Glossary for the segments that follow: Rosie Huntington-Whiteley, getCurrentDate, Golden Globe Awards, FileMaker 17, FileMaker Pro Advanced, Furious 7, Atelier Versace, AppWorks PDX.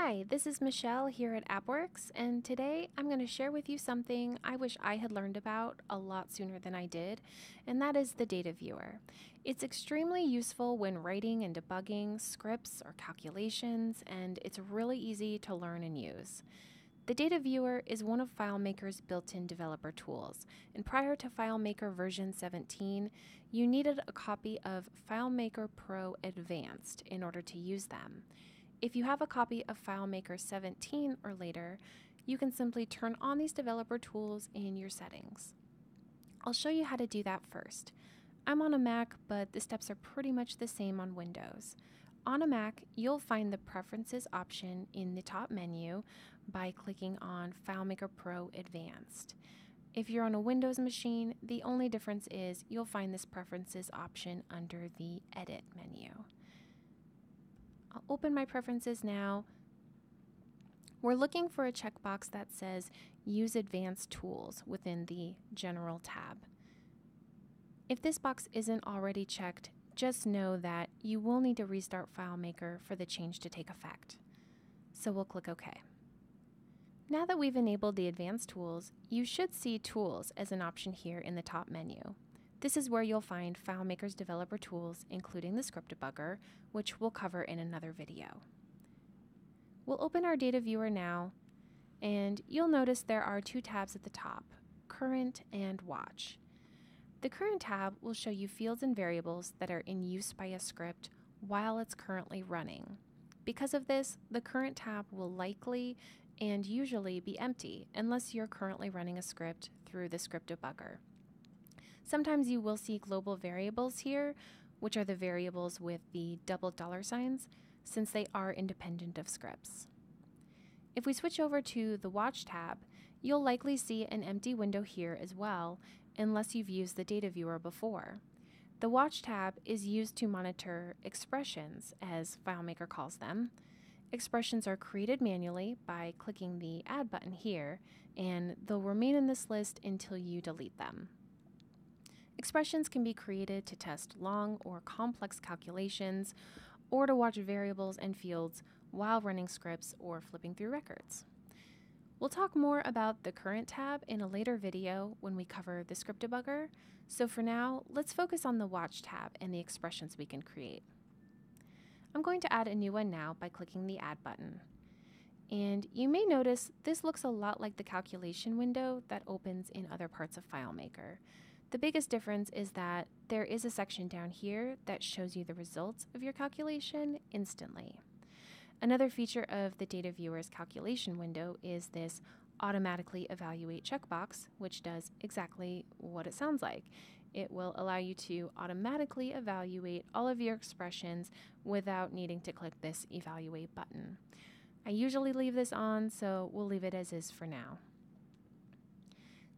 Hi, this is Michelle here at AppWorks, and today I'm going to share with you something I wish I had learned about a lot sooner than I did, and that is the data viewer. It's extremely useful when writing and debugging scripts or calculations, and it's really easy to learn and use. The data viewer is one of FileMaker's built-in developer tools, and prior to FileMaker version 17, you needed a copy of FileMaker Pro Advanced in order to use them. If you have a copy of FileMaker 17 or later, you can simply turn on these developer tools in your settings. I'll show you how to do that first. I'm on a Mac, but the steps are pretty much the same on Windows. On a Mac, you'll find the Preferences option in the top menu by clicking on FileMaker Pro Advanced. If you're on a Windows machine, the only difference is you'll find this Preferences option under the Edit menu. I'll open my preferences now. We're looking for a checkbox that says Use Advanced Tools within the General tab. If this box isn't already checked, just know that you will need to restart FileMaker for the change to take effect. So we'll click OK. Now that we've enabled the Advanced Tools, you should see Tools as an option here in the top menu. This is where you'll find FileMaker's developer tools, including the script debugger, which we'll cover in another video. We'll open our data viewer now, and you'll notice there are two tabs at the top, Current and Watch. The Current tab will show you fields and variables that are in use by a script while it's currently running. Because of this, the Current tab will likely and usually be empty unless you're currently running a script through the script debugger. Sometimes you will see global variables here, which are the variables with the double dollar signs, since they are independent of scripts. If we switch over to the Watch tab, you'll likely see an empty window here as well, unless you've used the data viewer before. The Watch tab is used to monitor expressions, as FileMaker calls them. Expressions are created manually by clicking the Add button here, and they'll remain in this list until you delete them. Expressions can be created to test long or complex calculations, or to watch variables and fields while running scripts or flipping through records. We'll talk more about the Current tab in a later video when we cover the script debugger, so for now, let's focus on the Watch tab and the expressions we can create. I'm going to add a new one now by clicking the Add button. And you may notice this looks a lot like the calculation window that opens in other parts of FileMaker. The biggest difference is that there is a section down here that shows you the results of your calculation instantly. Another feature of the data viewer's calculation window is this automatically evaluate checkbox, which does exactly what it sounds like. It will allow you to automatically evaluate all of your expressions without needing to click this evaluate button. I usually leave this on, so we'll leave it as is for now.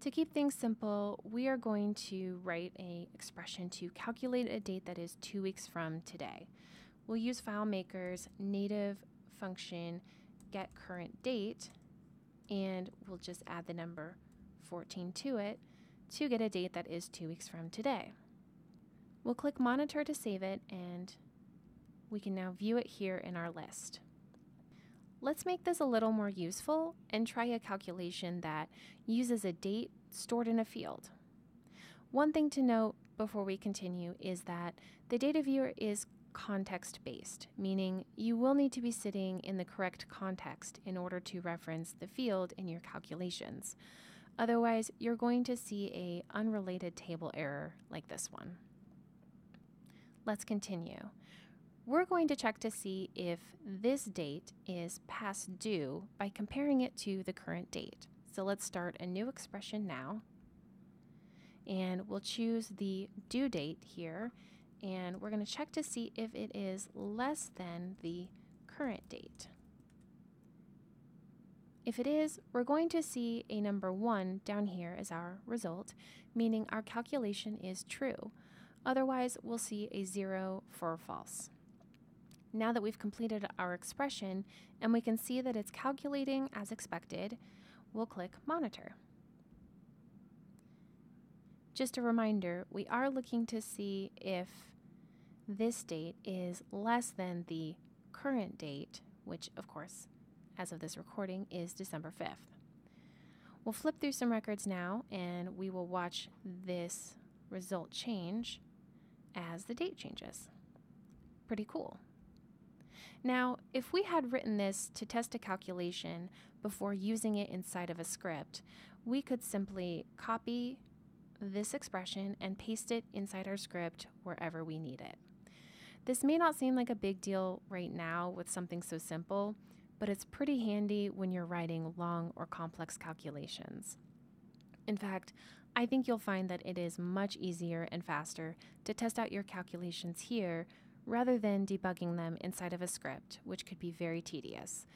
To keep things simple, we are going to write an expression to calculate a date that is 2 weeks from today. We'll use FileMaker's native function getCurrentDate, and we'll just add the number 14 to it to get a date that is 2 weeks from today. We'll click Monitor to save it, and we can now view it here in our list. Let's make this a little more useful and try a calculation that uses a date stored in a field. One thing to note before we continue is that the data viewer is context-based, meaning you will need to be sitting in the correct context in order to reference the field in your calculations. Otherwise, you're going to see an unrelated table error like this one. Let's continue. We're going to check to see if this date is past due by comparing it to the current date. So let's start a new expression now, and we'll choose the due date here, and we're going to check to see if it is less than the current date. If it is, we're going to see a number 1 down here as our result, meaning our calculation is true. Otherwise, we'll see a 0 for false. Now that we've completed our expression and we can see that it's calculating as expected, we'll click Monitor. Just a reminder, we are looking to see if this date is less than the current date, which of course as of this recording, is December 5th. We'll flip through some records now, and we will watch this result change as the date changes. Pretty cool. Now, if we had written this to test a calculation before using it inside of a script, we could simply copy this expression and paste it inside our script wherever we need it. This may not seem like a big deal right now with something so simple, but it's pretty handy when you're writing long or complex calculations. In fact, I think you'll find that it is much easier and faster to test out your calculations here rather than debugging them inside of a script, which could be very tedious,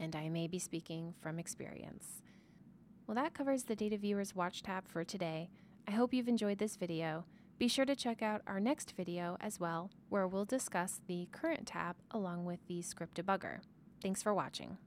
and I may be speaking from experience. Well, that covers the Data Viewer's Watch tab for today. I hope you've enjoyed this video. Be sure to check out our next video as well, where we'll discuss the Current tab along with the Script Debugger. Thanks for watching.